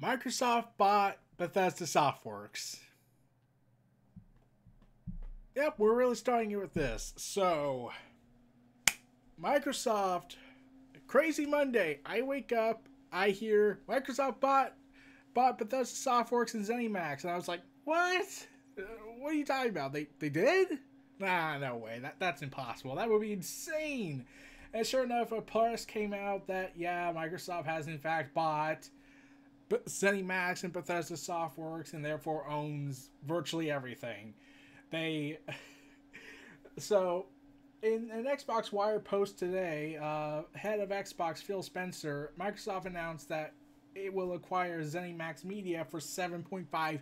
Microsoft bought Bethesda Softworks. Yep, we're really starting it with this. So, Microsoft, crazy Monday. I wake up, I hear Microsoft bought Bethesda Softworks and ZeniMax, and I was like, what? What are you talking about? They did? Nah, no way. That's impossible. That would be insane. And sure enough, a press came out that, yeah, Microsoft has in fact bought ZeniMax and Bethesda Softworks and therefore owns virtually everything. So, in an Xbox Wire post today, head of Xbox Phil Spencer, Microsoft announced that it will acquire ZeniMax Media for $7.5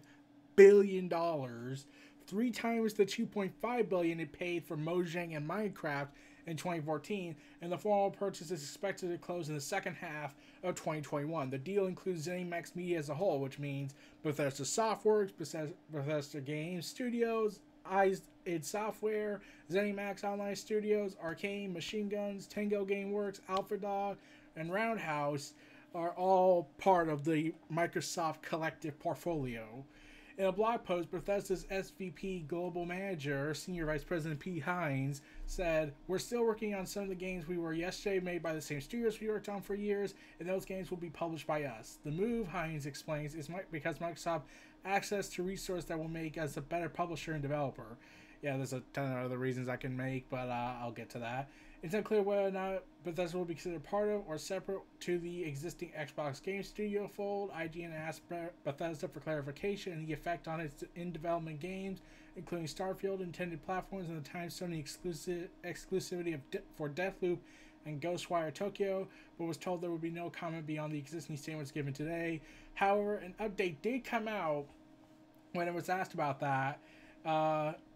billion, 3 times the $2.5 billion it paid for Mojang and Minecraft in 2014, and the formal purchase is expected to close in the second half of 2021. The deal includes ZeniMax Media as a whole, which means Bethesda Softworks, Bethesda Game Studios, id Software, ZeniMax Online Studios, Arcane, Machine Guns, Tango Gameworks, Alpha Dog, and Roundhouse are all part of the Microsoft collective portfolio. In a blog post, Bethesda's SVP Global Manager, Senior Vice President P. Hines, said, "We're still working on some of the games we were yesterday made by the same studios we worked on for years, and those games will be published by us. The move," Hines explains, "is because Microsoft access to resources that will make us a better publisher and developer." Yeah, there's a ton of other reasons I can make, but I'll get to that. It's unclear whether or not Bethesda will be considered part of or separate to the existing Xbox Game Studio fold. IGN asked Bethesda for clarification and the effect on its in-development games, including Starfield, intended platforms, and the time Sony exclusivity for Deathloop and Ghostwire Tokyo, but was told there would be no comment beyond the existing statements given today. However, an update did come out when it was asked about that.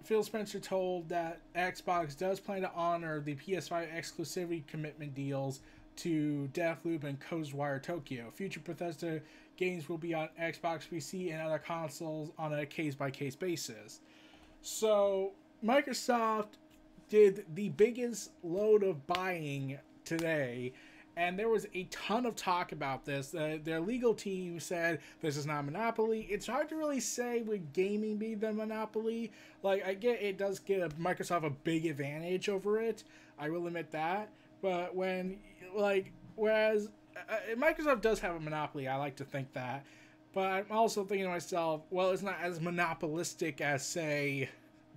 Phil Spencer told that Xbox does plan to honor the PS5 exclusivity commitment deals to Deathloop and Ghostwire Tokyo. Future Bethesda games will be on Xbox, PC, and other consoles on a case-by-case basis. So Microsoft did the biggest load of buying today, and there was a ton of talk about this. Their legal team said this is not a monopoly. It's hard to really say would gaming be the monopoly. Like, I get it does get Microsoft a big advantage over it. I will admit that. But when, like, whereas Microsoft does have a monopoly, I like to think that. But I'm also thinking to myself, well, it's not as monopolistic as, say,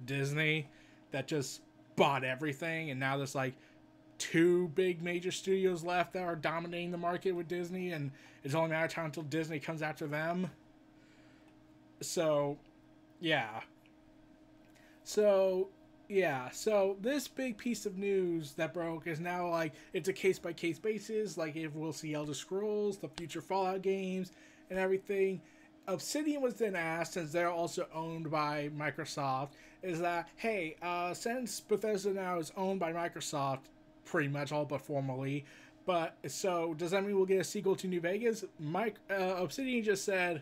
Disney, that just bought everything, and now there's like 2 big major studios left that are dominating the market with Disney, and it's only a matter of time until Disney comes after them. So, yeah. So this big piece of news that broke is now like, it's a case-by-case basis, like if we'll see Elder Scrolls, the future Fallout games, and everything. Obsidian was then asked, since they're also owned by Microsoft, is that, hey, since Bethesda now is owned by Microsoft, pretty much all but formally, but so does that mean we'll get a sequel to New Vegas? Obsidian just said,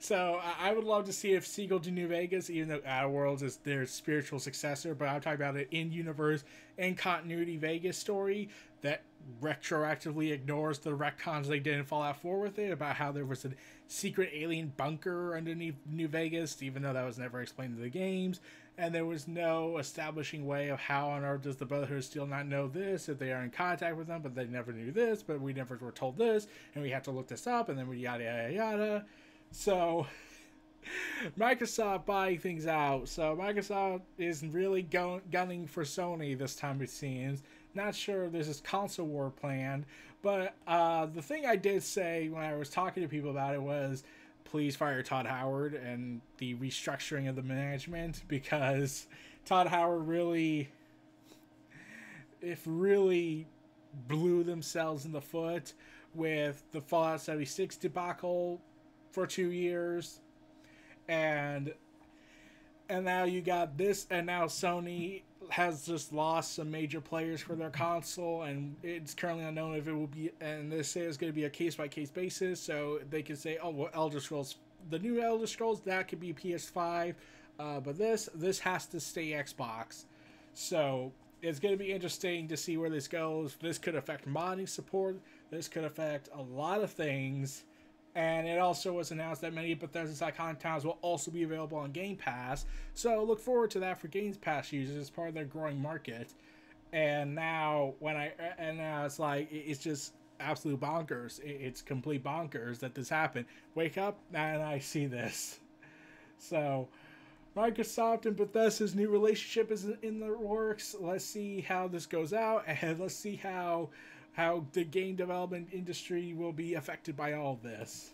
so I would love to see a sequel to New Vegas, even though Outerworlds is their spiritual successor, but I'm talking about an in-universe and continuity Vegas story that retroactively ignores the retcons they did in Fallout 4 with it, about how there was a secret alien bunker underneath New Vegas, even though that was never explained in the games. And there was no establishing way of how on earth does the Brotherhood still not know this, if they are in contact with them, but they never knew this, but we never were told this, and we have to look this up, and then we yada yada yada. So, Microsoft buying things out. So, Microsoft is really gunning for Sony this time, it seems. Not sure if there's this console war planned, but the thing I did say when I was talking to people about it was, please fire Todd Howard and the restructuring of the management, because Todd Howard really, really blew themselves in the foot with the Fallout 76 debacle for 2 years, and now you got this, and now Sony has just lost some major players for their console, and it's currently unknown if it will be, and they say it's going to be a case-by-case basis, so they can say, oh, well, Elder Scrolls, the new Elder Scrolls, that could be PS5, but this has to stay Xbox. So it's going to be interesting to see where this goes. This could affect modding support. This could affect a lot of things And it also was announced that many of Bethesda's iconic towns will also be available on Game Pass. So look forward to that for Game Pass users as part of their growing market. And now now it's like, it's just absolute bonkers. It's complete bonkers that this happened. Wake up and I see this. So Microsoft and Bethesda's new relationship is in the works. Let's see how this goes out, and let's see how the game development industry will be affected by all this.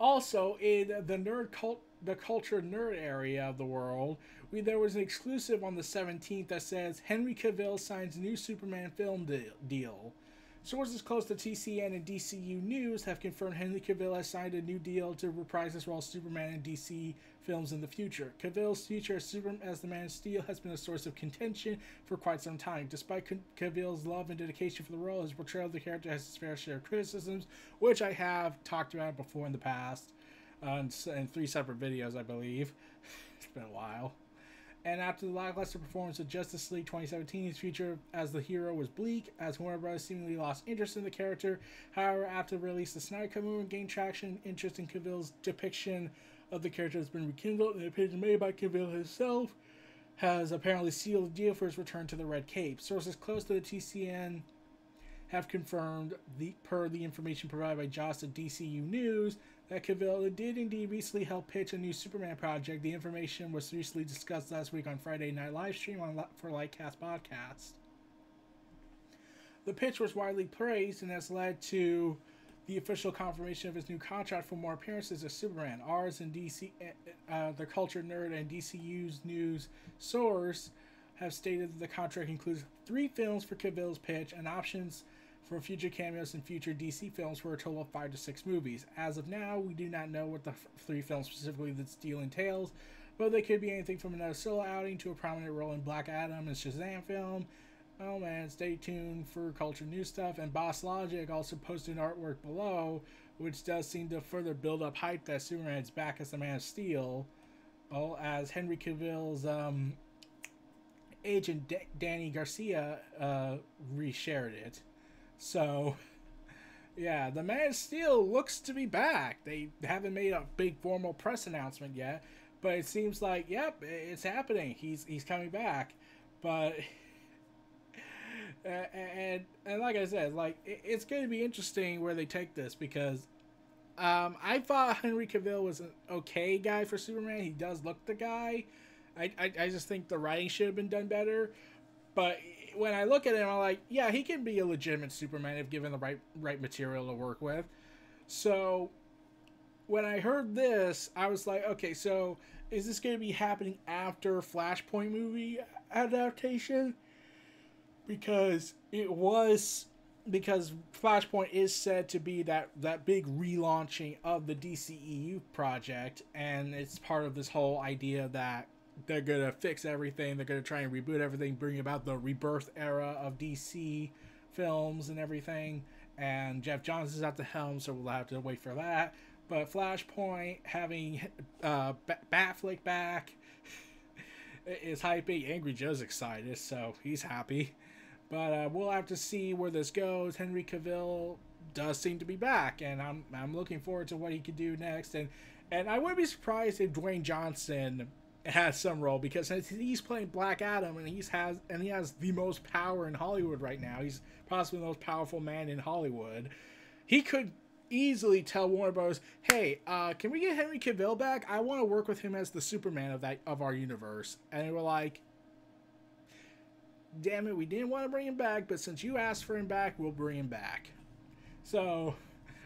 Also, in the culture nerd area of the world, there was an exclusive on the 17th that says Henry Cavill signs new Superman film deal. Sources close to TCN and DCU News have confirmed Henry Cavill has signed a new deal to reprise his role as Superman in DC films in the future. Cavill's future as the Man of Steel has been a source of contention for quite some time. Despite Cavill's love and dedication for the role, his portrayal of the character has its fair share of criticisms, which I have talked about before in the past, in 3 separate videos, I believe. It's been a while. And after the lackluster performance of Justice League 2017, his future as the hero was bleak, as Warner Bros. Seemingly lost interest in the character. However, after the release, the Snyder Cut movement gained traction. Interest in Cavill's depiction of the character has been rekindled, and the opinion made by Cavill himself has apparently sealed the deal for his return to the Red Cape. Sources close to the TCN have confirmed, per the information provided by Joss at DCU News, that Cavill did indeed recently help pitch a new Superman project. The information was recently discussed last week on Friday Night Livestream for Lightcast Podcast. The pitch was widely praised and has led to the official confirmation of his new contract for more appearances as Superman. Ours and DC, the Culture Nerd and DCU's News source have stated that the contract includes 3 films for Cavill's pitch and options for future cameos in future DC films for a total of 5 to 6 movies. As of now, we do not know what the 3 films specifically this deal entails, but they could be anything from another solo outing to a prominent role in Black Adam and Shazam film. Oh man, stay tuned for culture news stuff. And Boss Logic also posted artwork below, which does seem to further build up hype that Superman's back as the Man of Steel. Oh, as Henry Cavill's agent Danny Garcia reshared it. So, yeah, the Man of Steel looks to be back. They haven't made a big formal press announcement yet, but it seems like, yep, it's happening. He's coming back. But and like I said, like it's going to be interesting where they take this, because I thought Henry Cavill was an okay guy for Superman. He does look the guy. I just think the writing should have been done better. But when I look at him, I'm like, yeah, he can be a legitimate Superman if given the right material to work with. So when I heard this, I was like, okay, so is this going to be happening after Flashpoint movie adaptation? Because Flashpoint is said to be that big relaunching of the DCEU project, and it's part of this whole idea that they're going to fix everything. They're going to try and reboot everything, bring about the rebirth era of DC films and everything. And Jeff Johns is at the helm, so we'll have to wait for that. But Flashpoint, having Batflick back is hyping. Angry Joe's excited, so he's happy. But we'll have to see where this goes. Henry Cavill does seem to be back, and I'm looking forward to what he could do next. And I wouldn't be surprised if Dwayne Johnson has some role, because he's playing Black Adam and he has the most power in Hollywood right now. He's possibly the most powerful man in Hollywood. He could easily tell Warner Bros, hey, can we get Henry Cavill back? I want to work with him as the Superman of our universe. And they were like, damn it, we didn't want to bring him back, but since you asked for him back, we'll bring him back. So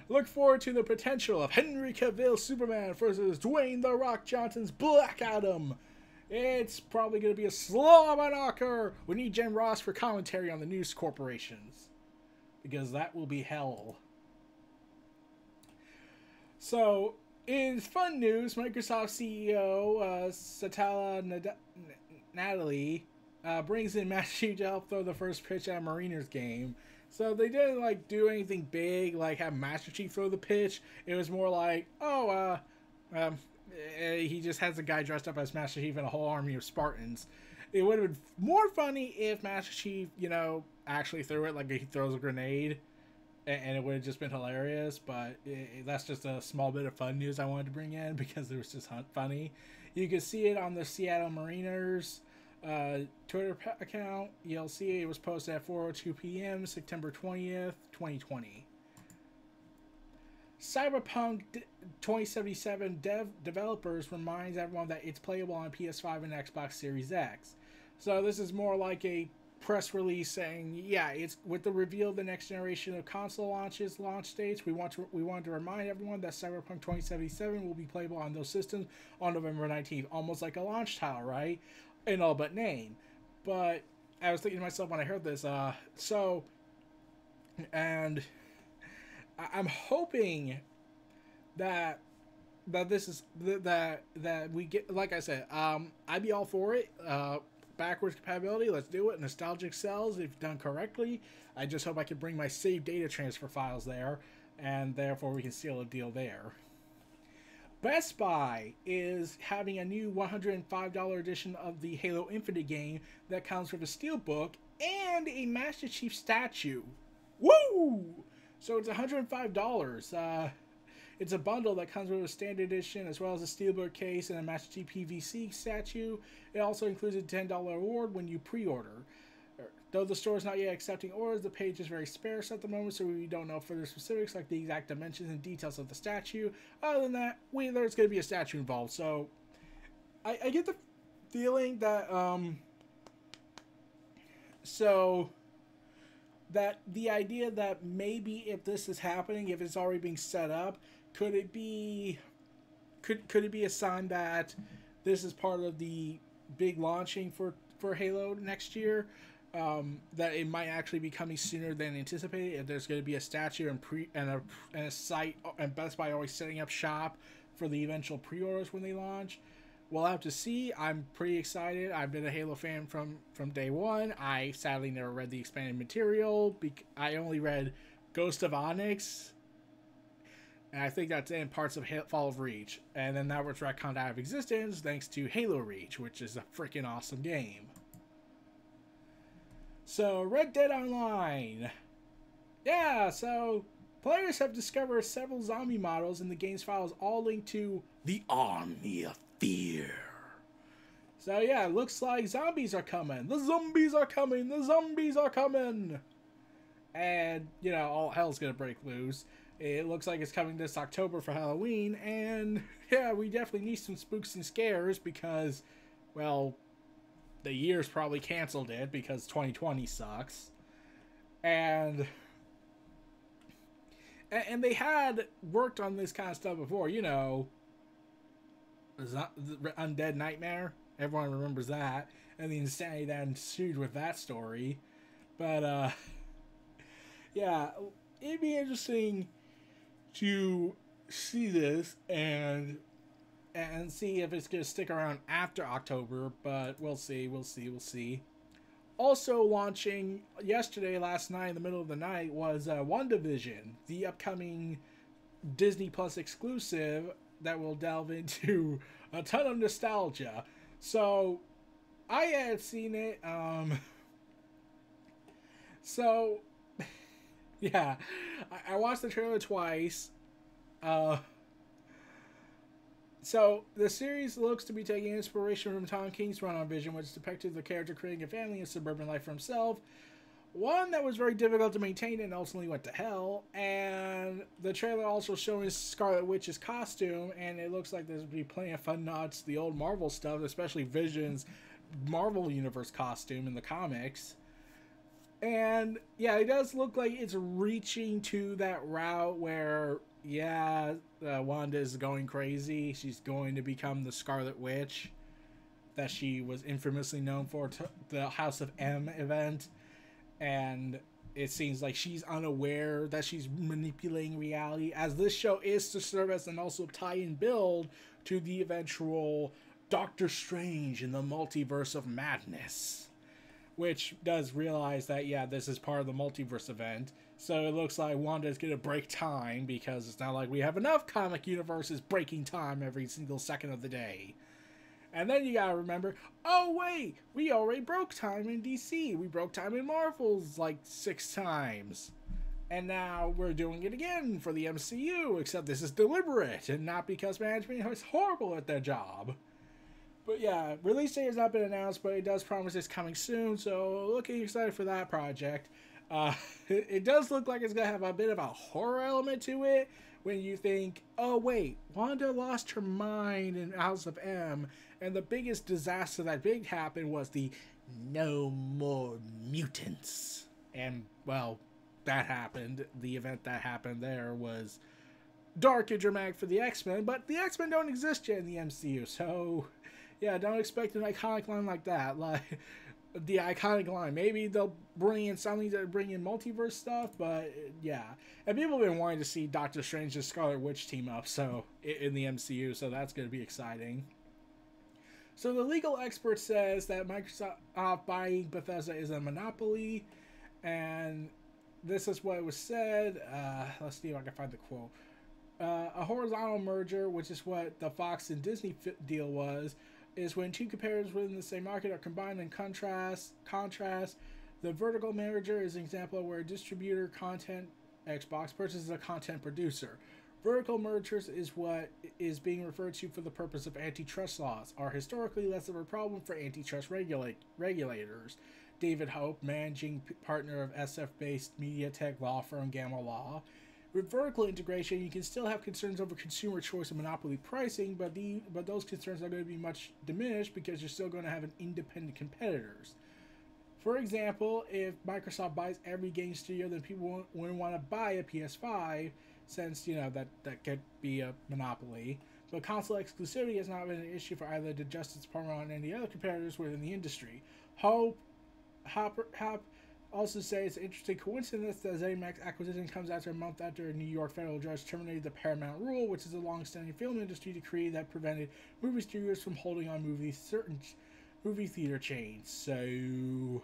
look forward to the potential of Henry Cavill Superman versus Dwayne The Rock Johnson's Black Adam. It's probably going to be a slobber knocker. We need Jen Ross for commentary on the news corporations, because that will be hell. So, in fun news, Microsoft CEO Satya Nadella brings in Master Chief to help throw the first pitch at Mariners game. So they didn't, like, do anything big, like have Master Chief throw the pitch. It was more like, oh, he just has a guy dressed up as Master Chief and a whole army of Spartans. It would have been more funny if Master Chief, you know, actually threw it, like he throws a grenade. and it would have just been hilarious, but that's just a small bit of fun news I wanted to bring in because it was just funny. You can see it on the Seattle Mariners Twitter account. You'll see it was posted at 4:02 p.m. September 20th, 2020. Cyberpunk 2077 developers reminds everyone that it's playable on PS5 and Xbox Series X. So this is more like a press release saying, yeah, it's with the reveal of the next generation of console launch dates. We wanted to remind everyone that Cyberpunk 2077 will be playable on those systems on November 19th, almost like a launch title, right? In all but name. But I was thinking to myself when I heard this, and I'm hoping that this is that we get, like I said, I'd be all for it. Backwards compatibility, let's do it. Nostalgic sells if done correctly. I just hope I can bring my saved data transfer files there, and therefore we can seal a deal there. Best Buy is having a new $105 edition of the Halo Infinite game that comes with a steelbook and a Master Chief statue. Woo! So it's $105. It's a bundle that comes with a standard edition as well as a steelbook case and a Master Chief PVC statue. It also includes a $10 award when you pre-order. Though the store is not yet accepting orders, the page is very sparse at the moment, so we don't know further specifics like the exact dimensions and details of the statue. Other than that, there's going to be a statue involved. So I get the feeling that that the idea that maybe if this is happening, if it's already being set up, could it be a sign that this is part of the big launching for Halo next year? That it might actually be coming sooner than anticipated. If there's going to be a statue and a site, and Best Buy always setting up shop for the eventual pre-orders when they launch. We'll have to see. I'm pretty excited. I've been a Halo fan from day one. I sadly never read the expanded material. I only read Ghost of Onyx, and I think that's in parts of Fall of Reach. And then that was retconned out of existence thanks to Halo Reach, which is a freaking awesome game. So, Red Dead Online. Yeah, so players have discovered several zombie models in the game's files, all linked to the Army of Fear. So yeah, it looks like zombies are coming. The zombies are coming. The zombies are coming. And, you know, all hell's gonna break loose. It looks like it's coming this October for Halloween. And yeah, we definitely need some spooks and scares because, well, the year's probably canceled it because 2020 sucks. And they had worked on this kind of stuff before, you know, Undead Nightmare. Everyone remembers that, and the insanity that ensued with that story. But yeah, it'd be interesting to see this and see if it's gonna stick around after October. But we'll see. Also launching yesterday, last night, in the middle of the night, was WandaVision, the upcoming Disney Plus exclusive that will delve into a ton of nostalgia. So I had seen it. So yeah, I watched the trailer twice. So, the series looks to be taking inspiration from Tom King's run on Vision, which depicted the character creating a family and suburban life for himself. One that was very difficult to maintain and ultimately went to hell. And the trailer also shows Scarlet Witch's costume, and it looks like there's going to be plenty of fun nods to the old Marvel stuff, especially Vision's Marvel Universe costume in the comics. And, yeah, it does look like it's reaching to that route where, yeah, Wanda is going crazy. She's going to become the Scarlet Witch that she was infamously known for, the House of M event. And it seems like she's unaware that she's manipulating reality, as this show is to serve as an also tie and build to the eventual Doctor Strange in the Multiverse of Madness, which does realize that, yeah, this is part of the multiverse event. So it looks like Wanda's going to break time, because it's not like we have enough comic universes breaking time every single second of the day. And then you got to remember, oh wait, we already broke time in DC. We broke time in Marvel's like 6 times. And now we're doing it again for the MCU, except this is deliberate and not because management is horrible at their job. But yeah, release date has not been announced, but it does promise it's coming soon, so looking excited for that project. It does look like it's going to have a bit of a horror element to it when you think, oh wait, Wanda lost her mind in House of M, and the biggest disaster that happened was the no more mutants. And, well, that happened. The event that happened there was dark and dramatic for the X-Men, but the X-Men don't exist yet in the MCU, so yeah, don't expect an iconic line like that. Like, the iconic line. Maybe they'll bring in something to bring in multiverse stuff, but yeah. And people have been wanting to see Doctor Strange and Scarlet Witch team up in the MCU, so that's going to be exciting. So the legal expert says that Microsoft buying Bethesda is a monopoly, and this is what was said. Let's see if I can find the quote. A horizontal merger, which is what the Fox and Disney deal was, is when two competitors within the same market are combined in contrast. The vertical merger is an example of where a distributor, content, Xbox, purchases a content producer. Vertical mergers is what is being referred to for the purpose of antitrust laws, are historically less of a problem for antitrust regulators. David Hope, managing partner of SF-based media tech law firm Gamma Law. With vertical integration, you can still have concerns over consumer choice and monopoly pricing, but those concerns are going to be much diminished because you're still going to have an independent competitors. For example, if Microsoft buys every game studio, then people wouldn't want to buy a PS5, since, you know, that could be a monopoly. But console exclusivity has not been an issue for either the Justice Department and any other competitors within the industry. Hope also says it's an interesting coincidence that ZeniMax acquisition comes after a month after a New York federal judge terminated the Paramount Rule, which is a long-standing film industry decree that prevented movie studios from holding on certain movie theater chains. So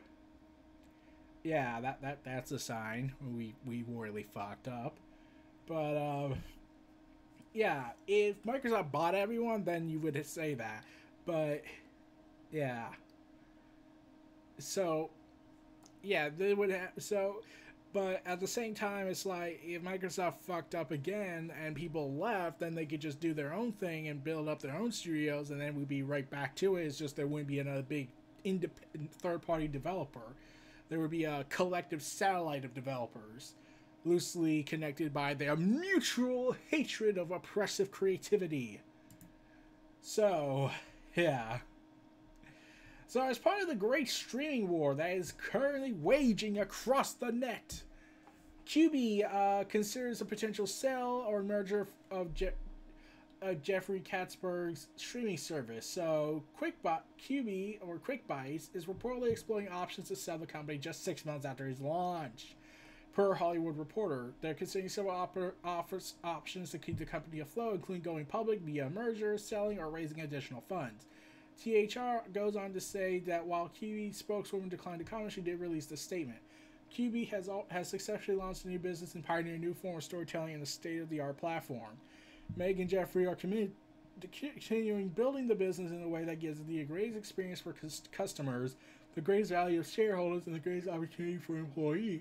yeah, that's a sign we royally fucked up. But yeah, if Microsoft bought everyone, then you would say that. But yeah, so yeah, they would have. So, but at the same time, it's like if Microsoft fucked up again and people left, then they could just do their own thing and build up their own studios, and then we'd be right back to it. It's just there wouldn't be another big independent third-party developer. There would be a collective satellite of developers, loosely connected by their mutual hatred of oppressive creativity. So, yeah. So as part of the great streaming war that is currently waging across the net, QB considers a potential sale or merger of Jeffrey Katzenberg's streaming service. So QB, or Quick Bites, is reportedly exploring options to sell the company just 6 months after its launch. Per Hollywood Reporter, they're considering several options to keep the company afloat, including going public via merger, selling, or raising additional funds. THR goes on to say that while QB spokeswoman declined to comment, she did release the statement. QB has successfully launched a new business and pioneered a new form of storytelling in a state-of-the-art platform. Meg and Jeffrey are committed to continuing building the business in a way that gives it the greatest experience for customers, the greatest value of shareholders, and the greatest opportunity for employees.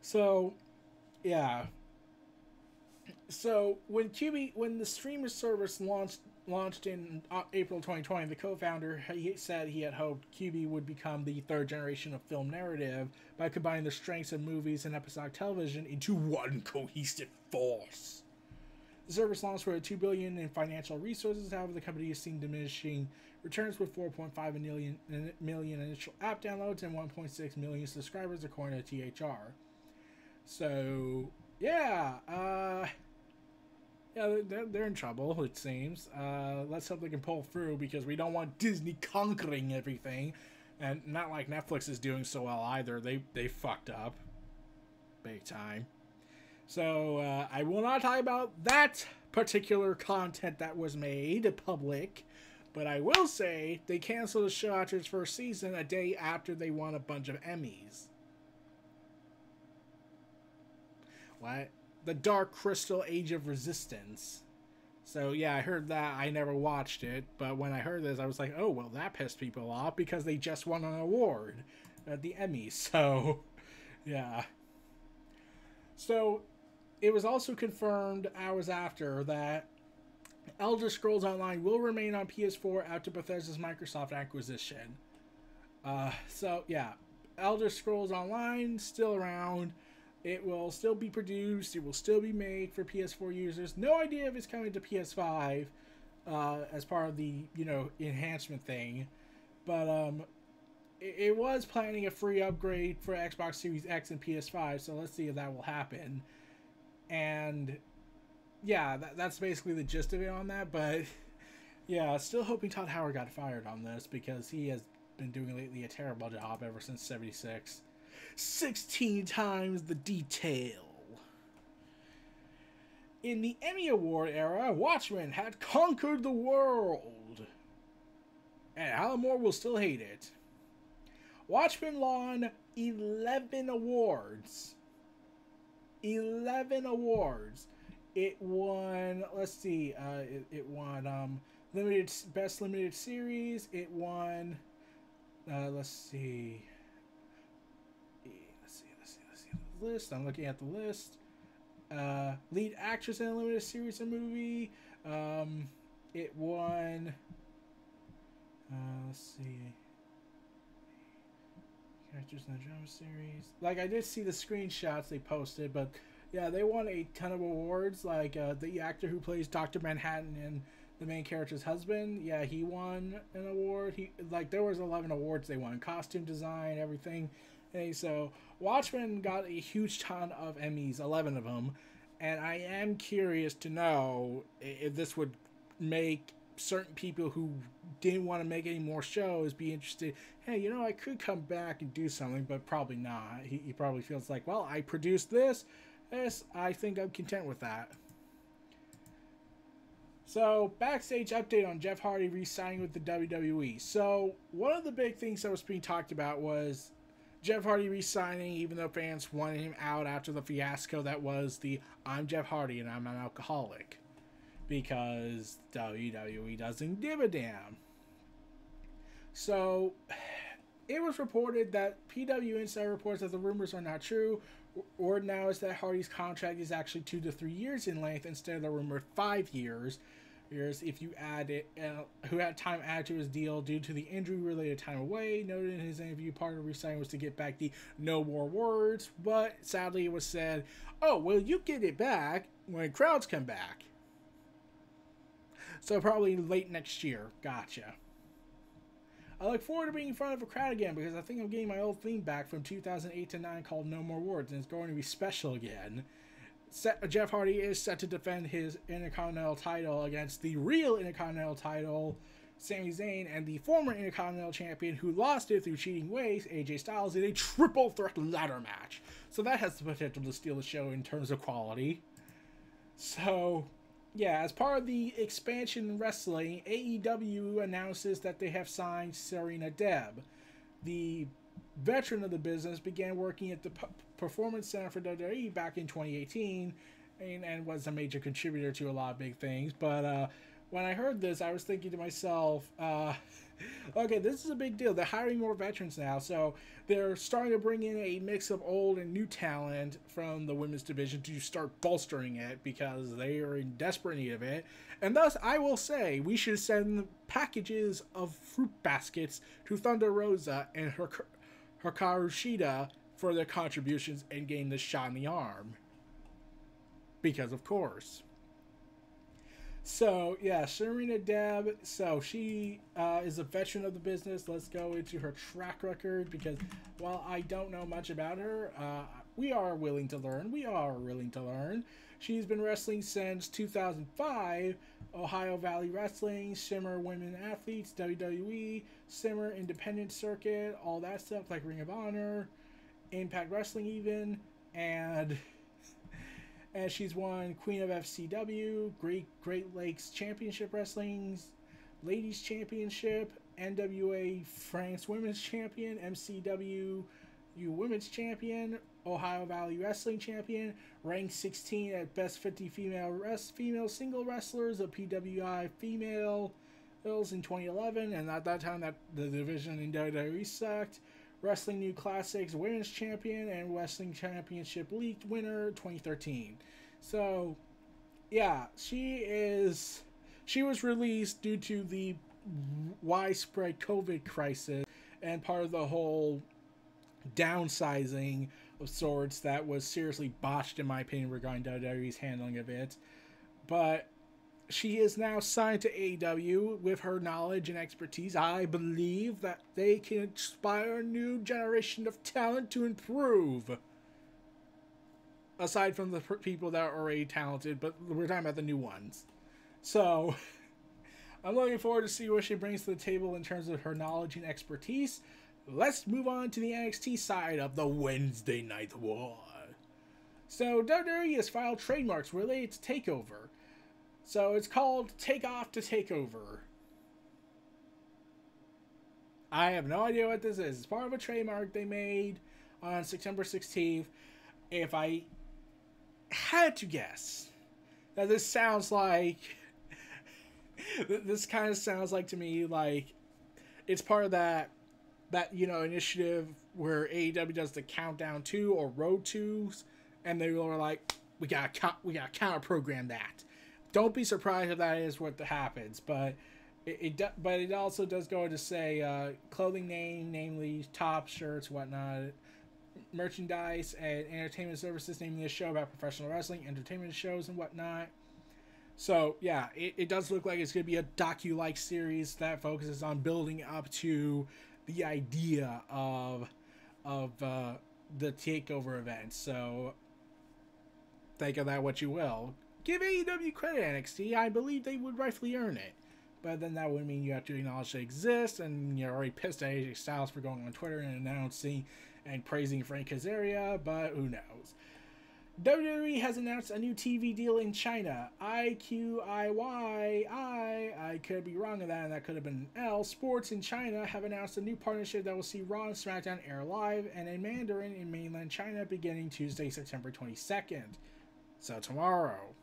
So, yeah. So when the streamer service launched in April 2020, the co-founder said he had hoped QB would become the third generation of film narrative by combining the strengths of movies and episodic television into one cohesive force. The service launched with $2 billion in financial resources. However, the company has seen diminishing returns with 4.5 million initial app downloads and 1.6 million subscribers, according to THR. So, yeah, they're in trouble, it seems. Let's hope they can pull through, because we don't want Disney conquering everything, and not like Netflix is doing so well either. They fucked up big time. So I will not talk about that particular content that was made public, but I will say they canceled the show after its first season a day after they won a bunch of Emmys. What? The Dark Crystal Age of Resistance. So yeah, I heard that. I never watched it, but when I heard this, I was like, oh, well, that pissed people off because they just won an award at the Emmys. So yeah. So it was also confirmed hours after that Elder Scrolls Online will remain on PS4 after Bethesda's Microsoft acquisition. So yeah, Elder Scrolls Online still around. It will still be produced. It will still be made for PS4 users. No idea if it's coming to PS5 as part of the, you know, enhancement thing. But it was planning a free upgrade for Xbox Series X and PS5. So let's see if that will happen. And yeah, that's basically the gist of it on that. But yeah, still hoping Todd Howard got fired on this, because he has been doing lately a terrible job ever since 76. 16 times the detail. In the Emmy Award era, Watchmen had conquered the world, and Alan Moore will still hate it. Watchmen won 11 awards. 11 awards. It won, let's see, it won Best Limited Series. It won, let's see the list. I'm looking at the list. Lead actress in a limited series or movie. It won, let's see, characters in the drama series. Like, I did see the screenshots they posted, but yeah, they won a ton of awards. Like the actor who plays Dr. Manhattan and the main character's husband, yeah, he won an award. He, like, there was 11 awards they won. Costume design, everything. Hey, so Watchmen got a huge ton of Emmys, 11 of them, and I am curious to know if this would make certain people who didn't want to make any more shows be interested. Hey, you know, I could come back and do something, but probably not. He probably feels like, well, I produced this, I think I'm content with that. So, backstage update on Jeff Hardy re-signing with the WWE. So, one of the big things that was being talked about was Jeff Hardy re-signing, even though fans wanted him out after the fiasco that was the "I'm Jeff Hardy and I'm an alcoholic," because WWE doesn't give a damn. So, it was reported that PW Insider reports that the rumors are not true. Word now is that Hardy's contract is actually 2 to 3 years in length instead of the rumored 5 years. If you add it, who had time added to his deal due to the injury-related time away. Noted in his interview, part of re-signing was to get back the "no more words," but sadly it was said, "Oh, well, you get it back when crowds come back." So probably late next year. Gotcha. I look forward to being in front of a crowd again, because I think I'm getting my old theme back from 2008 to 9 called "No More Words," and it's going to be special again. Jeff Hardy is set to defend his Intercontinental title against the real Intercontinental title, Sami Zayn, and the former Intercontinental champion who lost it through cheating ways, AJ Styles, in a triple threat ladder match. So that has the potential to steal the show in terms of quality. So yeah, as part of the expansion in wrestling, AEW announces that they have signed Serena Deeb. The veteran of the business began working at the Performance Center for WWE back in 2018 and was a major contributor to a lot of big things. But when I heard this, I was thinking to myself, okay, this is a big deal. They're hiring more veterans now, so they're starting to bring in a mix of old and new talent from the women's division to start bolstering it, because they are in desperate need of it. And thus, I will say, we should send packages of fruit baskets to Thunder Rosa and Hikaru Shida for their contributions and gain the shot in the arm, because of course. So yeah, Serena Deeb, so she is a veteran of the business. Let's go into her track record, because while I don't know much about her, we are willing to learn. She's been wrestling since 2005, Ohio Valley Wrestling, Shimmer Women Athletes, WWE, Shimmer Independent Circuit, all that stuff, like Ring of Honor, Impact Wrestling even, and she's won Queen of FCW, Great Lakes Championship Wrestling's Ladies Championship, NWA France Women's Champion, MCW Women's Champion, Ohio Valley Wrestling Champion, ranked 16 at Best 50 Female Single Wrestlers of PWI Females in 2011, and at that time that the division in WWE sucked. Wrestling New Classics Women's Champion and Wrestling Championship League winner 2013. So, yeah, she was released due to the widespread COVID crisis and part of the whole downsizing of sorts that was seriously botched, in my opinion, regarding WWE's handling of it. But she is now signed to AEW. With her knowledge and expertise, I believe that they can inspire a new generation of talent to improve. Aside from the people that are already talented, but we're talking about the new ones. So, I'm looking forward to see what she brings to the table in terms of her knowledge and expertise. Let's move on to the NXT side of the Wednesday Night War. So, WWE has filed trademarks related to TakeOver. So it's called Take Off to Takeover. I have no idea what this is. It's part of a trademark they made on September 16th. If I had to guess, that this sounds like, this kind of sounds like to me like it's part of that you know, initiative where AEW does the Countdown 2 or Road 2s, and they were like, we gotta counter program that. Don't be surprised if that is what happens, but it also does go to say clothing name, namely top shirts, whatnot, merchandise, and entertainment services, namely a show about professional wrestling, entertainment shows, and whatnot. So yeah, it does look like it's going to be a docu-like series that focuses on building up to the idea of the TakeOver event. So think of that what you will. Give AEW credit, NXT. I believe they would rightfully earn it. But then that would mean you have to acknowledge they exist, and you're already pissed at AJ Styles for going on Twitter and announcing and praising Frank Kazaria, but who knows. WWE has announced a new TV deal in China. I could be wrong on that, and that could have been an L. Sports in China have announced a new partnership that will see Raw and SmackDown air live and in Mandarin in mainland China beginning Tuesday, September 22nd. So tomorrow.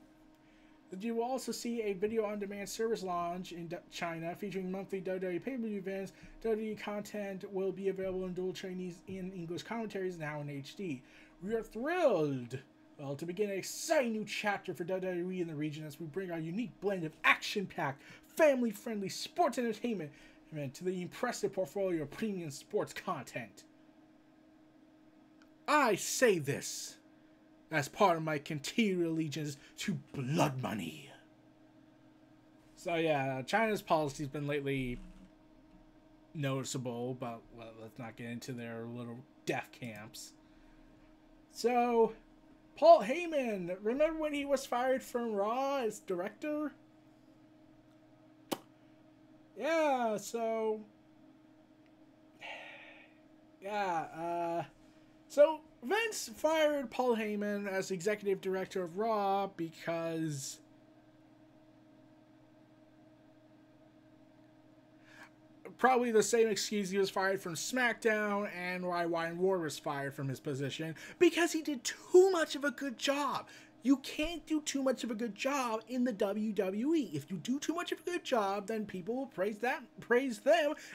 You will also see a video-on-demand service launch in China featuring monthly WWE pay-per-view events. WWE content will be available in dual Chinese and English commentaries now in HD. We are thrilled to begin an exciting new chapter for WWE in the region as we bring our unique blend of action-packed, family-friendly sports entertainment to the impressive portfolio of premium sports content. I say this as part of my continued allegiance to blood money. So yeah, China's policy has been lately noticeable, but let's not get into their little death camps. So, Paul Heyman, remember when he was fired from Raw as director? Yeah, so... yeah, so... Vince fired Paul Heyman as executive director of Raw because probably the same excuse he was fired from SmackDown and why Wyatt Ward was fired from his position, because he did too much of a good job. You can't do too much of a good job in the WWE. If you do too much of a good job, then people will praise them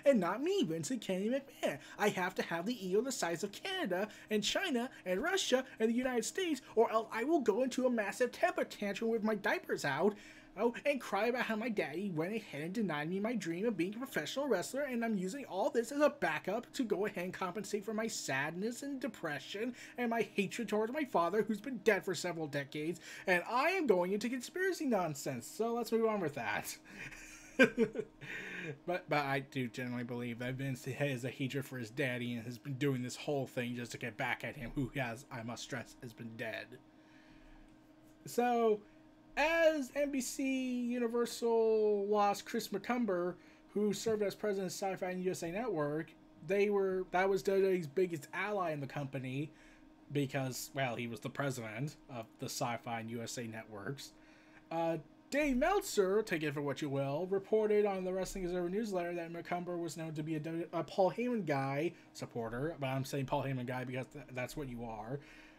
and not me, Vince and Kenny McMahon. I have to have the ego the size of Canada and China and Russia and the United States, or else I will go into a massive temper tantrum with my diapers out and cry about how my daddy went ahead and denied me my dream of being a professional wrestler, and I'm using all this as a backup to go ahead and compensate for my sadness and depression and my hatred towards my father, who's been dead for several decades, and I am going into conspiracy nonsense. So let's move on with that. but I do generally believe that Vince has a hatred for his daddy and has been doing this whole thing just to get back at him, who has, I must stress, has been dead. So... as NBC Universal lost Chris McCumber, who served as president of Sci-Fi and USA Network, that was WWE's biggest ally in the company because, well, he was the president of the Sci-Fi and USA Networks. Dave Meltzer, take it for what you will, reported on the Wrestling Observer newsletter that McCumber was known to be a Paul Heyman guy supporter, but I'm saying Paul Heyman guy because that's what you are.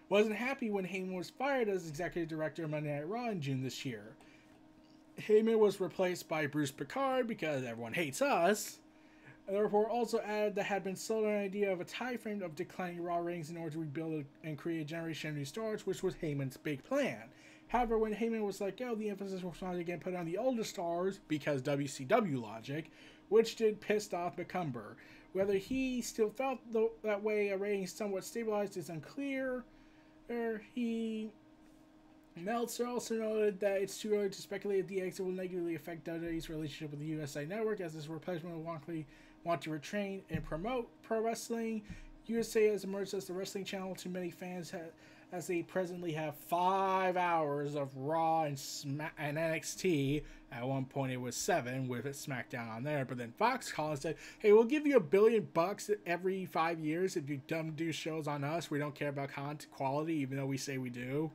Wasn't happy when Heyman was fired as executive director of Monday Night Raw in June this year. Heyman was replaced by Bruce Pichard because everyone hates us. The report also added that had been sold an idea of a time frame of declining raw ratings in order to rebuild and create a generation of new storage, which was Heyman's big plan. However, when Heyman was like, oh, the emphasis was not again put on the older stars because WCW logic, which did pissed off McCumber. Whether he still felt that way, a rating somewhat stabilized, is unclear. Meltzer also noted that it's too early to speculate if the exit will negatively affect WWE's relationship with the USA Network, as this replacement will likely want to retrain and promote pro wrestling. USA has emerged as the wrestling channel to many fans, as they presently have 5 hours of Raw and NXT. At one point it was 7 with SmackDown on there, but then Foxconn said, hey, we'll give you $1 billion every 5 years if you dumb do shows on us. We don't care about content quality, even though we say we do.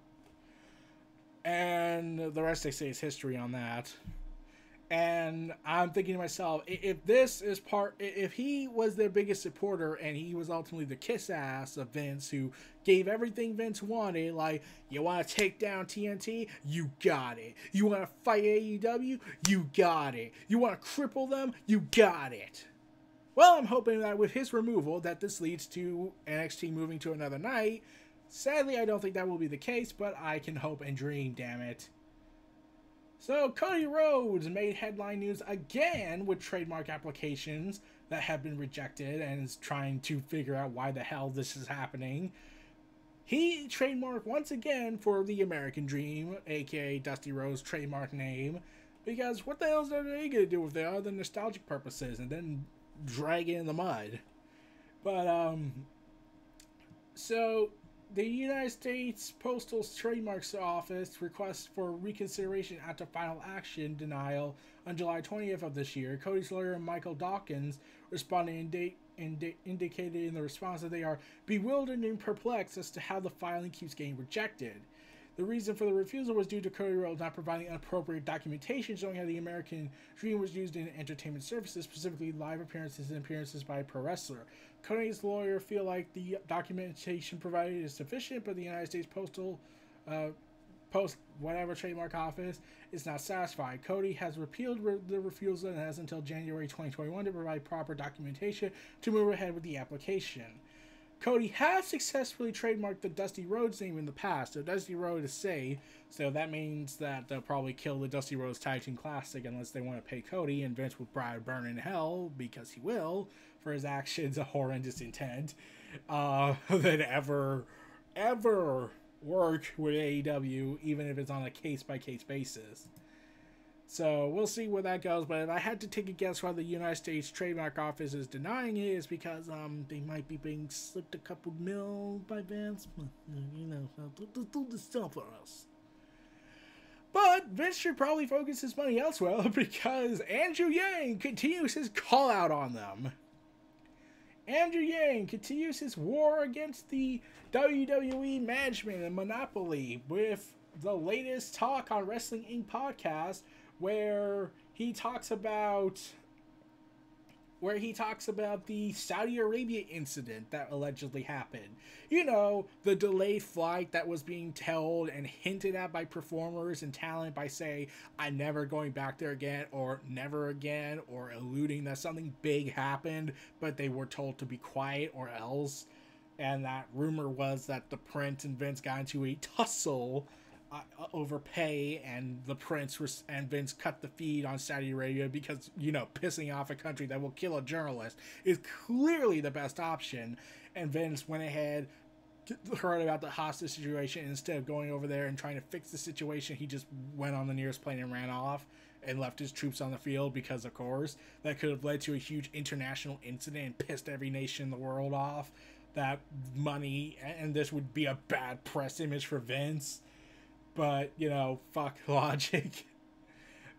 And the rest they say is history on that. And I'm thinking to myself, if he was their biggest supporter and he was ultimately the kiss ass of Vince, who gave everything Vince wanted, like, you want to take down TNT? You got it. You want to fight AEW? You got it. You want to cripple them? You got it. Well, I'm hoping that with his removal, that this leads to NXT moving to another night. Sadly, I don't think that will be the case, but I can hope and dream, damn it. So, Cody Rhodes made headline news again with trademark applications that have been rejected and is trying to figure out why the hell this is happening. He trademarked once again for the American Dream, aka Dusty Rhodes' trademark name, because what the hell is WWE gonna do with it other than nostalgic purposes and then drag it in the mud? But, so the United States Postal Trademarks Office requests for reconsideration after final action denial on July 20th of this year. Cody's lawyer, Michael Dawkins, responded and indicated in the response that they are bewildered and perplexed as to how the filing keeps getting rejected. The reason for the refusal was due to Cody Rhodes not providing appropriate documentation showing how the American Dream was used in entertainment services, specifically live appearances and appearances by a pro wrestler. Cody's lawyer feel like the documentation provided is sufficient, but the United States Trademark Office is not satisfied. Cody has repealed the refusal and has until January 2021 to provide proper documentation to move ahead with the application. Cody has successfully trademarked the Dusty Rhodes name in the past, so Dusty Rhodes is safe, so that means that they'll probably kill the Dusty Rhodes Tag Team Classic unless they want to pay Cody, and Vince will probably burn in hell, because he will, for his actions of horrendous intent, that ever work with AEW, even if it's on a case-by-case basis. So we'll see where that goes, but if I had to take a guess why the United States Trademark Office is denying it, is because they might be being slipped a couple mil by Vince. You know, do this stuff for us. But Vince should probably focus his money elsewhere, because Andrew Yang continues his call out on them. Andrew Yang continues his war against the WWE management and monopoly with the latest talk on Wrestling Inc. podcast, where he talks about the Saudi Arabia incident that allegedly happened. You know, the delayed flight that was being held and hinted at by performers and talent by saying, I'm never going back there again, or never again, or alluding that something big happened, but they were told to be quiet or else. And that rumor was that the Prince and Vince got into a tussle over pay, and the Prince and Vince cut the feed on Saudi Arabia because, you know, pissing off a country that will kill a journalist is clearly the best option. And Vince went ahead, heard about the hostage situation, and instead of going over there and trying to fix the situation, he just went on the nearest plane and ran off and left his troops on the field, because of course that could have led to a huge international incident and pissed every nation in the world off. That money, and this would be a bad press image for Vince. But, you know, fuck logic.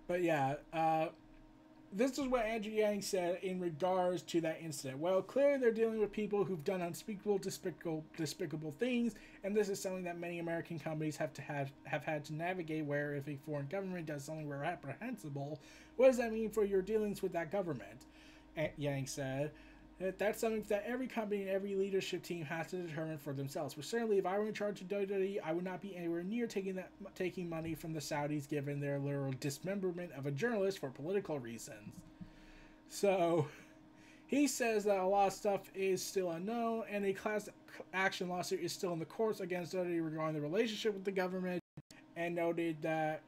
But yeah, this is what Andrew Yang said in regards to that incident. Well, clearly they're dealing with people who've done unspeakable, despicable things, and this is something that many American companies have had to navigate, where if a foreign government does something reprehensible, what does that mean for your dealings with that government? Yang said, that's something that every company and every leadership team has to determine for themselves. But certainly, if I were in charge of WWE, I would not be anywhere near taking money from the Saudis, given their literal dismemberment of a journalist for political reasons. So, He says that a lot of stuff is still unknown, and a class action lawsuit is still in the courts against Sony regarding the relationship with the government, and noted that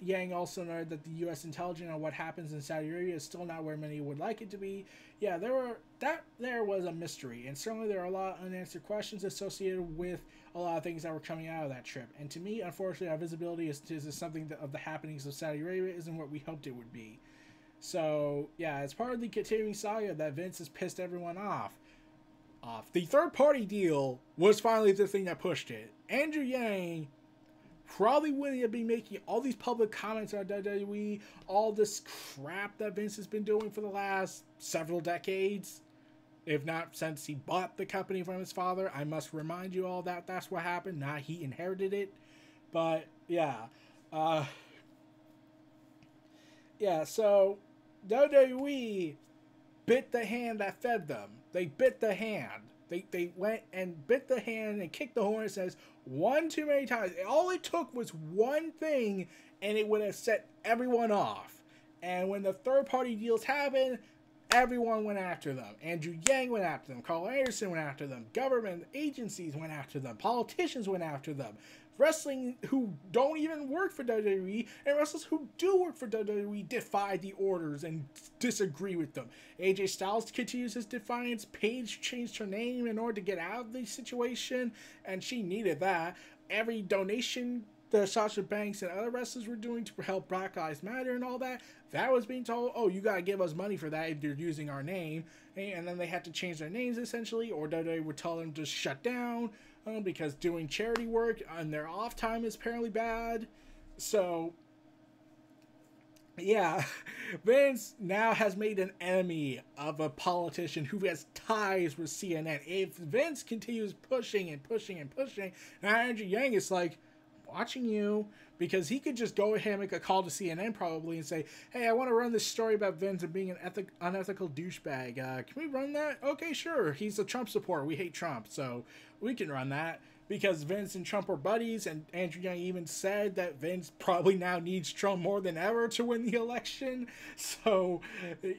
Yang also noted that the U.S. intelligence on what happens in Saudi Arabia is still not where many would like it to be. Yeah, there was a mystery, and certainly there are a lot of unanswered questions associated with a lot of things that were coming out of that trip. And to me, unfortunately, our visibility is something that, of the happenings of Saudi Arabia isn't what we hoped it would be. So yeah, it's part of the continuing saga that Vince has pissed everyone off. The third-party deal was finally the thing that pushed it. Andrew Yang probably wouldn't be making all these public comments on WWE, all this crap that Vince has been doing for the last several decades, if not since he bought the company from his father. I must remind you all that that's what happened, not he inherited it. But yeah, so WWE bit the hand that fed them. They bit the hand. They went and bit the hand and kicked the horn and says one too many times. All it took was one thing and it would have set everyone off. And when the third party deals happened, everyone went after them. Andrew Yang went after them. Carl Anderson went after them. Government agencies went after them. Politicians went after them. Wrestling who don't even work for WWE and wrestlers who do work for WWE defy the orders and disagree with them. AJ Styles continues his defiance. Paige changed her name in order to get out of the situation, and she needed that. Every donation the Sasha Banks and other wrestlers were doing to help Black Lives Matter and all that, that was being told, oh, you gotta give us money for that if you're using our name. And then they had to change their names essentially, or WWE would tell them to shut down because doing charity work on their off time is apparently bad. So yeah, Vince now has made an enemy of a politician who has ties with CNN. If Vince continues pushing and pushing and pushing, now Andrew Yang is like, watching you, because he could just go ahead and make a call to CNN probably and say, hey, I want to run this story about Vince and being an unethical douchebag. Can we run that? Okay, sure. He's a Trump supporter. We hate Trump, so we can run that because Vince and Trump are buddies. And Andrew Yang even said that Vince probably now needs Trump more than ever to win the election. So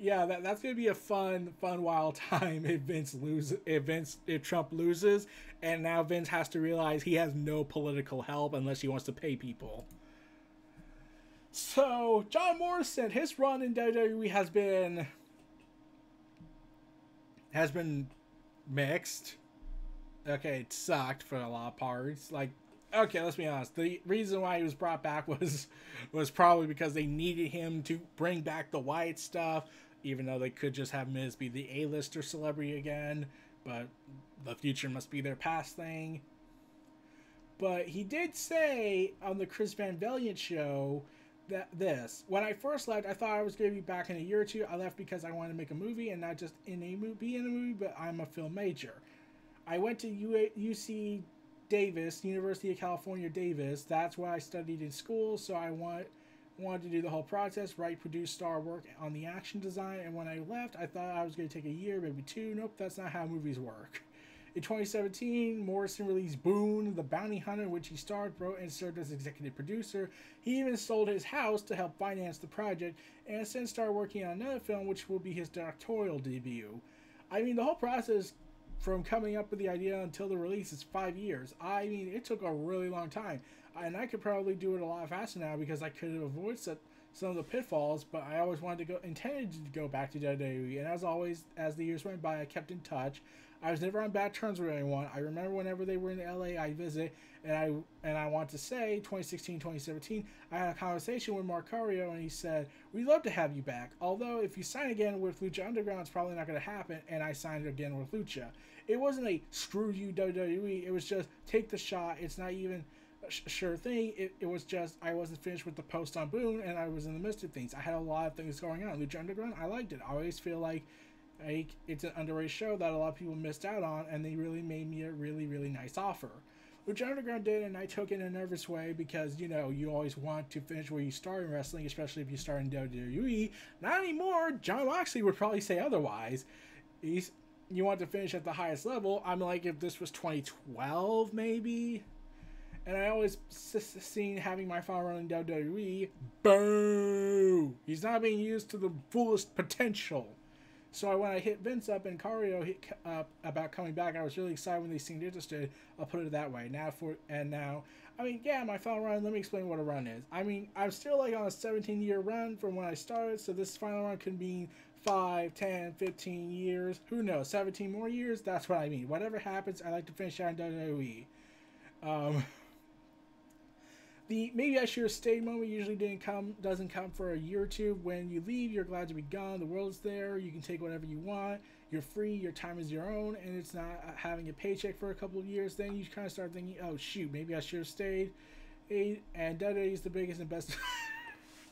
yeah, that's going to be a fun, wild time if Vince loses, if Trump loses. And now Vince has to realize he has no political help unless he wants to pay people. So John Morrison, his run in WWE has been mixed. Okay, it sucked for a lot of parts. Like, okay, let's be honest. The reason why he was brought back was probably because they needed him to bring back the Wyatt stuff, even though they could just have Miz be the A-lister celebrity again. But the future must be their past thing. But he did say on the Chris Van Vliet show that this, when I first left, I thought I was going to be back in a year or two. I left because I wanted to make a movie, and not just be in a movie, but I'm a film major. I went to UC Davis, University of California, Davis. That's what I studied in school, so I wanted to do the whole process, write, produce, star, work on the action design. And when I left, I thought I was going to take a year, maybe two. Nope, that's not how movies work. In 2017, Morrison released Boone, The Bounty Hunter, in which he starred, wrote, and served as executive producer. He even sold his house to help finance the project, and since started working on another film, which will be his directorial debut. I mean, the whole process from coming up with the idea until the release is 5 years. I mean, it took a really long time. And I could probably do it a lot faster now because I could have avoided some of the pitfalls, but I always intended to go back to WWE. And as always, as the years went by, I kept in touch. I was never on bad terms with anyone. I remember whenever they were in LA, I visit, and I want to say 2016, 2017, I had a conversation with Mark Cario, and he said, we'd love to have you back. Although if you sign again with Lucha Underground, it's probably not going to happen. And I signed again with Lucha. It wasn't a screw you WWE. It was just take the shot. It's not even a sure thing. It was just, I wasn't finished with the post on Boone, and I was in the midst of things. I had a lot of things going on. Lucha Underground, I liked it. I always feel like it's an underrated show that a lot of people missed out on, and they really made me a really, really nice offer. Which Underground did, and I took it in a nervous way because, you know, you always want to finish where you start in wrestling, especially if you start in WWE. Not anymore. John Moxley would probably say otherwise. You want to finish at the highest level. I'm like, if this was 2012, maybe? And I always seen having my phone running WWE. Boo! He's not being used to the fullest potential. So when I hit Vince up and Cario about coming back, I was really excited when they seemed interested. I'll put it that way. Now, I mean, yeah, my final run. Let me explain what a run is. I mean, I'm still like on a 17-year run from when I started, so this final run could mean 5, 10, 15 years. Who knows? 17 more years? That's what I mean. Whatever happens, I like to finish out in WWE. The maybe I should have stayed moment usually doesn't come for a year or two. When you leave, you're glad to be gone. The world's there. You can take whatever you want. You're free. Your time is your own, and it's not having a paycheck for a couple of years. Then you kind of start thinking, oh shoot, maybe I should have stayed. And WWE is the biggest and best.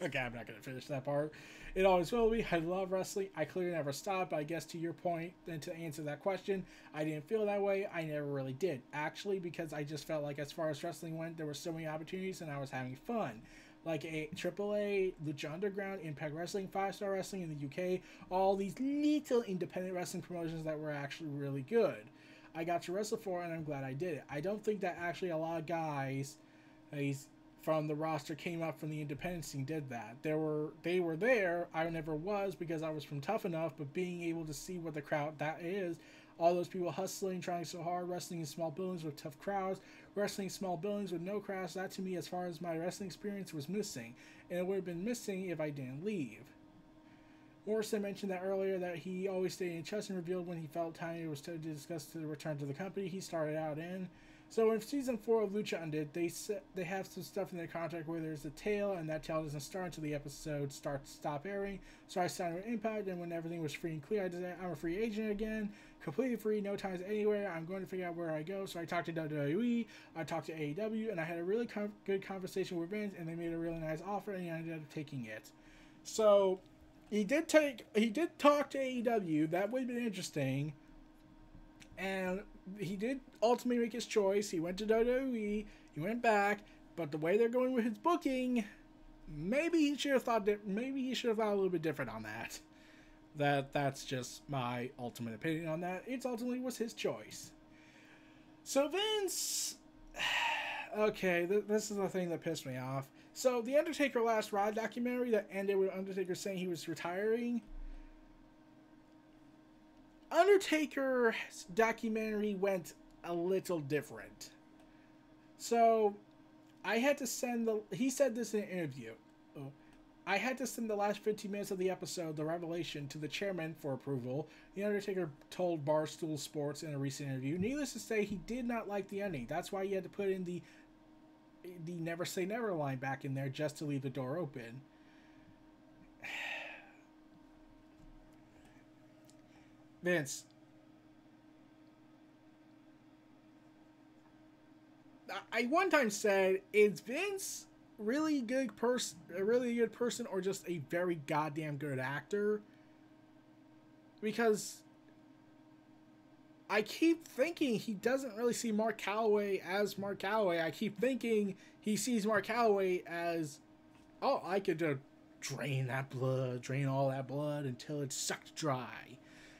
Okay, I'm not gonna finish that part. It always will be. I love wrestling. I clearly never stopped. But I guess to your point, then to answer that question, I didn't feel that way. I never really did, actually, because I just felt like as far as wrestling went, there were so many opportunities, and I was having fun. Like a AAA, Lucha Underground, Impact Wrestling, 5-Star Wrestling in the UK, all these little independent wrestling promotions that were actually really good. I got to wrestle for, and I'm glad I did it. I don't think that actually a lot of guys, from the roster came up from the independents and did that. They were there. I never was because I was from Tough Enough, but being able to see what the crowd that is, all those people hustling, trying so hard, wrestling in small buildings with tough crowds, wrestling in small buildings with no crowds, that to me as far as my wrestling experience was missing. And it would have been missing if I didn't leave. Morrison mentioned that earlier that he always stayed in Chess and revealed when he felt time it was to discuss the return to the company he started out in. So in Season 4 of Lucha Unded, they have some stuff in their contract where there's a tail, and that tail doesn't start until the episode stop airing. So I signed with Impact, and when everything was free and clear, I decided I'm a free agent again, completely free, no ties anywhere, I'm going to figure out where I go. So I talked to WWE, I talked to AEW, and I had a really good conversation with Vince, and they made a really nice offer, and I ended up taking it. So he did talk to AEW, that would have been interesting. And he did ultimately make his choice. He went to WWE. He went back. But the way they're going with his booking, maybe he should have thought a little bit different on that. That's just my ultimate opinion on that. It ultimately was his choice. So Vince, okay, this is the thing that pissed me off. So the Undertaker Last Ride documentary that ended with Undertaker saying he was retiring. Undertaker's documentary went a little different. So I had to send he said this in an interview. I had to send the last 15 minutes of the episode, the revelation, to the chairman for approval. The Undertaker told Barstool Sports in a recent interview. Needless to say, he did not like the ending. That's why he had to put in the never say never line back in there just to leave the door open. Vince, I one time said, is Vince a really good person or just a very goddamn good actor? Because I keep thinking he doesn't really see Mark Calloway as Mark Calloway. I keep thinking he sees Mark Calloway as, oh, I could drain that blood, drain all that blood until it's sucked dry.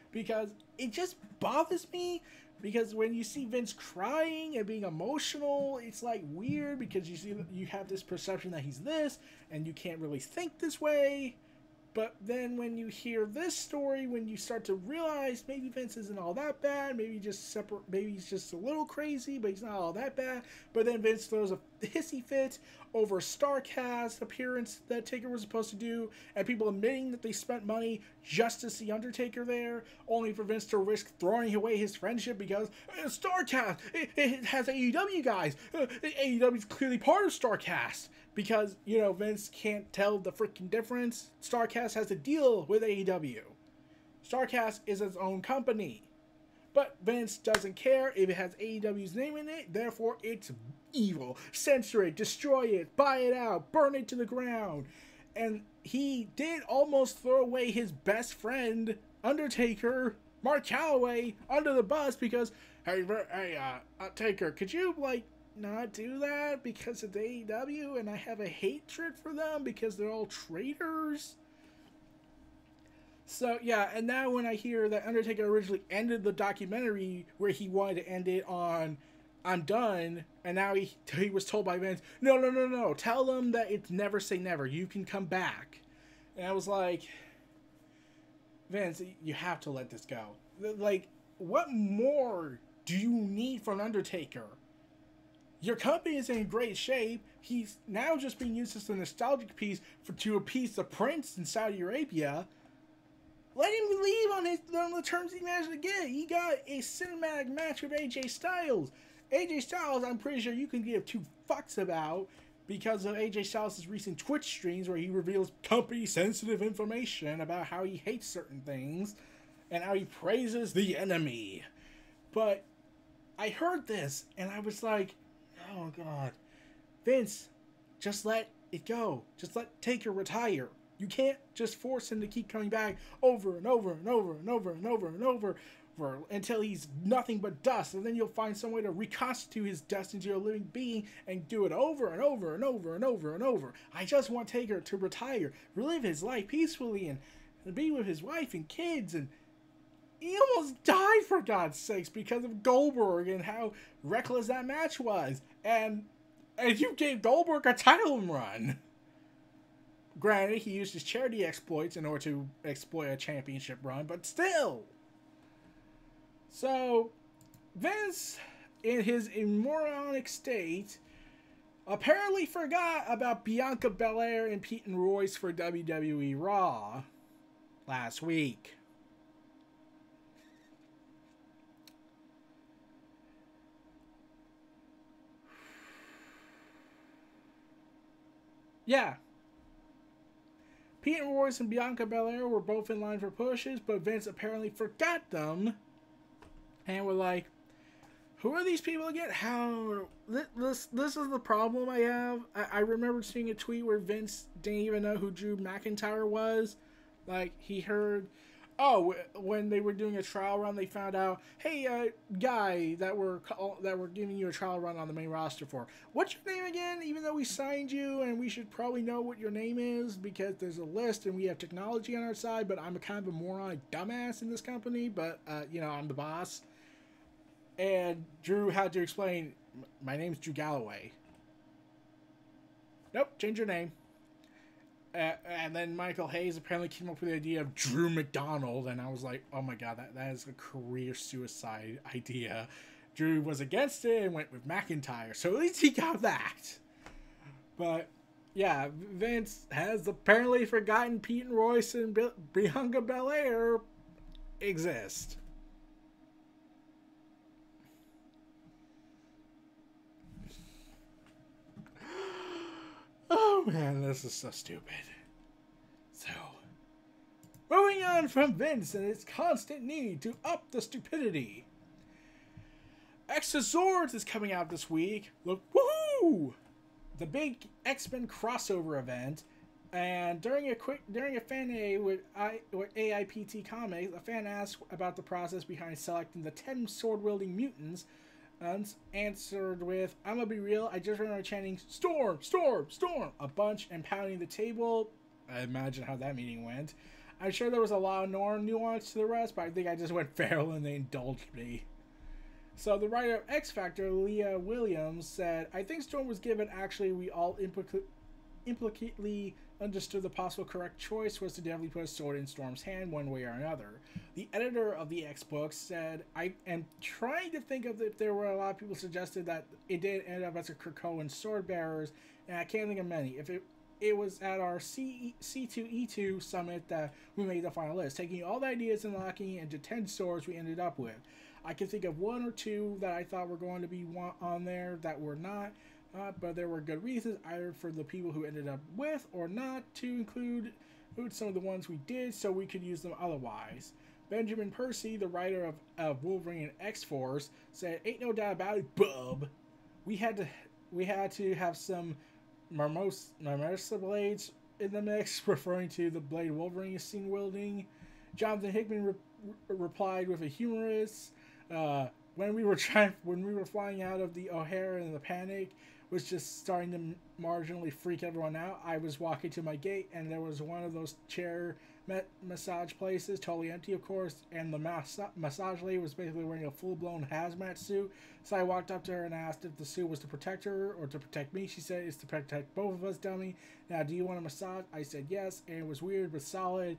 Because it just bothers me, because when you see Vince crying and being emotional, it's like weird, because you have this perception that he's this and you can't really think this way. But then when you hear this story, when you start to realize maybe Vince isn't all that bad, maybe he's just a little crazy, but he's not all that bad. But then Vince throws a hissy fit over a StarCast appearance that Taker was supposed to do, and people admitting that they spent money just to see Undertaker there, only for Vince to risk throwing away his friendship because StarCast, it has AEW guys, AEW is clearly part of StarCast, because, you know, Vince can't tell the freaking difference. StarCast has a deal with AEW. StarCast is its own company, but Vince doesn't care if it has AEW's name in it, therefore it's evil. Censor it, destroy it, buy it out, burn it to the ground. And he did almost throw away his best friend, Undertaker, Mark Calloway, under the bus because, hey, Taker, could you, like, not do that because of the AEW and I have a hatred for them because they're all traitors? So, yeah, and now when I hear that Undertaker originally ended the documentary where he wanted to end it on I'm done. And now he was told by Vince, no, tell them that it's never say never. You can come back. And I was like, Vince, you have to let this go. Like, what more do you need from Undertaker? Your company is in great shape. He's now just being used as a nostalgic piece to appease the prince in Saudi Arabia. Let him leave on the terms he managed to get. He got a cinematic match with AJ Styles. AJ Styles, I'm pretty sure you can give two fucks about because of AJ Styles' recent Twitch streams where he reveals company-sensitive information about how he hates certain things and how he praises the enemy. But I heard this, and I was like, oh, God. Vince, just let it go. Just let Taker retire. You can't just force him to keep coming back over and over and over and over and over and over until he's nothing but dust, and then you'll find some way to reconstitute his dust into a living being and do it over and over and over and over and over. I just want Taker to retire, relive his life peacefully, and be with his wife and kids. And he almost died, for God's sakes, because of Goldberg and how reckless that match was. And you gave Goldberg a title run. Granted, he used his charity exploits in order to exploit a championship run, but still. So, Vince, in his moronic state, apparently forgot about Bianca Belair and Peyton Royce for WWE Raw last week. Yeah. Peyton Royce and Bianca Belair were both in line for pushes, but Vince apparently forgot them. And we're like, who are these people again? How? This is the problem I have. I remember seeing a tweet where Vince didn't even know who Drew McIntyre was. Like, he heard, oh, when they were doing a trial run, they found out, hey, guy that we're giving you a trial run on the main roster for. What's your name again? Even though we signed you and we should probably know what your name is because there's a list and we have technology on our side, but I'm a kind of a moron, a dumbass in this company, but, you know, I'm the boss. And Drew had to explain, my name's Drew Galloway. Nope, change your name. And then Michael Hayes apparently came up with the idea of Drew McDonald, and I was like, oh my god, that is a career suicide idea. Drew was against it and went with McIntyre, so at least he got that. But yeah, Vince has apparently forgotten Peyton Royce and Bianca Belair exist. Oh man, this is so stupid. So, moving on from Vince and his constant need to up the stupidity. X-Swords is coming out this week. Look, woohoo! The big X-Men crossover event, and during a fan day with AIPT Comics, a fan asked about the process behind selecting the 10 sword-wielding mutants. Answered with, I'm gonna be real, I just remember chanting storm, storm, storm a bunch and pounding the table. I imagine how that meeting went. I'm sure there was a lot of nuance to the rest, but I think I just went feral and they indulged me. So the writer of X Factor, Leah Williams, said, I think storm was given. Actually, we all implicitly understood the possible correct choice was to definitely put a sword in Storm's hand one way or another. The editor of the X book said, I am trying to think of if there were a lot of people suggested that it did end up as a Krakoan sword bearers, and I can't think of many. If it was at our C2E2 summit that we made the final list, taking all the ideas and locking it into 10 swords we ended up with. I can think of one or two that I thought were going to be on there that were not. But there were good reasons either for the people who ended up with or not to include some of the ones we did so we could use them otherwise. Benjamin Percy, the writer of Wolverine and X-Force, said, ain't no doubt about it, bub. We had to have some Marmosa blades in the mix, referring to the blade Wolverine is seen wielding. Jonathan Hickman replied with a humorous, when we were flying out of the O'Hare and the panic was just starting to marginally freak everyone out, I was walking to my gate and there was one of those chair massage places, totally empty of course, and the massage lady was basically wearing a full-blown hazmat suit. So I walked up to her and asked if the suit was to protect her or to protect me. She said, "It's to protect both of us, dummy. Now, do you want a massage?" I said yes, and it was weird but solid.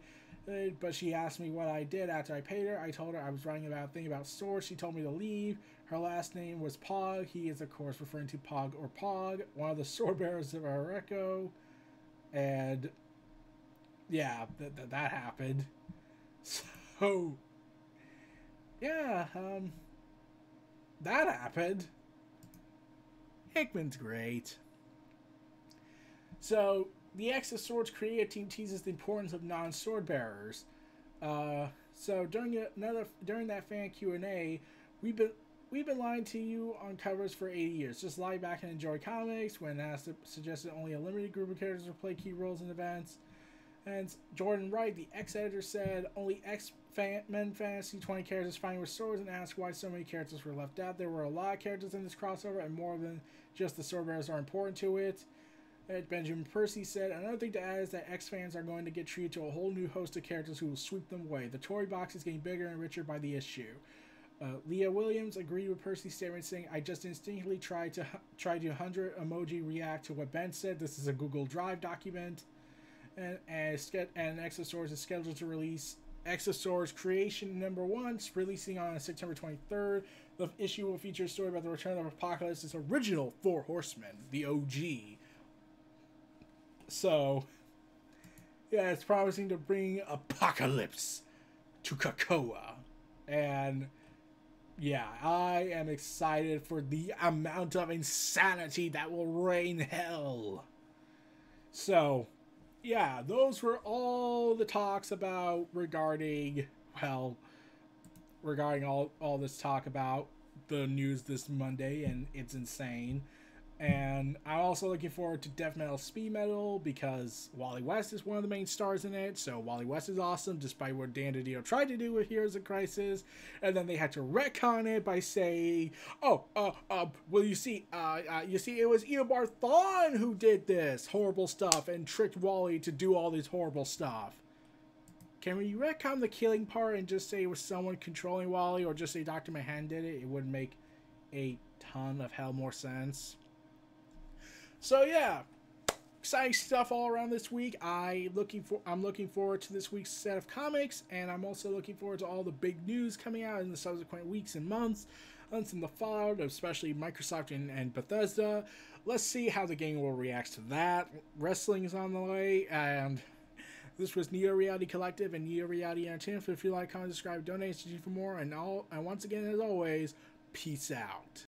But she asked me what I did after I paid her. I told her I was writing about a thing about stores. She told me to leave. Her last name was Pog. He is, of course, referring to Pog or Pog, one of the sword bearers of Areco. And yeah, that happened. So yeah, that happened. Hickman's great. So the X of Swords creative team teases the importance of non-sword bearers. So during that fan Q&A, we've been lying to you on covers for 80 years. Just lie back and enjoy comics. When asked, suggested only a limited group of characters will play key roles in events. And Jordan Wright, the ex-editor, said only X-Men Fantasy 20 characters fighting with swords, and asked why so many characters were left out. There were a lot of characters in this crossover, and more than just the sword bearers are important to it. Benjamin Percy said, "Another thing to add is that X-fans are going to get treated to a whole new host of characters who will sweep them away. The toy box is getting bigger and richer by the issue." Leah Williams agreed with Percy's statement, saying, "I just instinctively tried to 100 emoji react to what Ben said. This is a Google Drive document." And Exosaurus is scheduled to release Exosaurus Creation #1, releasing on September 23rd. The issue will feature a story about the return of Apocalypse's original Four Horsemen, the OG. So yeah, it's promising to bring Apocalypse to Krakoa. And yeah, I am excited for the amount of insanity that will rain hell. So yeah, those were all the talks about regarding all this talk about the news this Monday, and it's insane. And I'm also looking forward to Death Metal Speed Metal because Wally West is one of the main stars in it. So Wally West is awesome, despite what Dan DiDio tried to do with Heroes in Crisis. And then they had to retcon it by saying, well, you see, it was Eobard Thawne who did this horrible stuff and tricked Wally to do all this horrible stuff. Can we retcon the killing part and just say it was someone controlling Wally, or just say Dr. Manhattan did it? It would make a ton of hell more sense. So yeah, exciting stuff all around this week. I'm looking forward to this week's set of comics, and I'm also looking forward to all the big news coming out in the subsequent weeks and months in the fallout, especially Microsoft and Bethesda. Let's see how the game world reacts to that. Wrestling is on the way, and this was Neo Reality Collective and Neo Reality Entertainment. If you like, comment, subscribe, donate, for more, and once again, as always, peace out.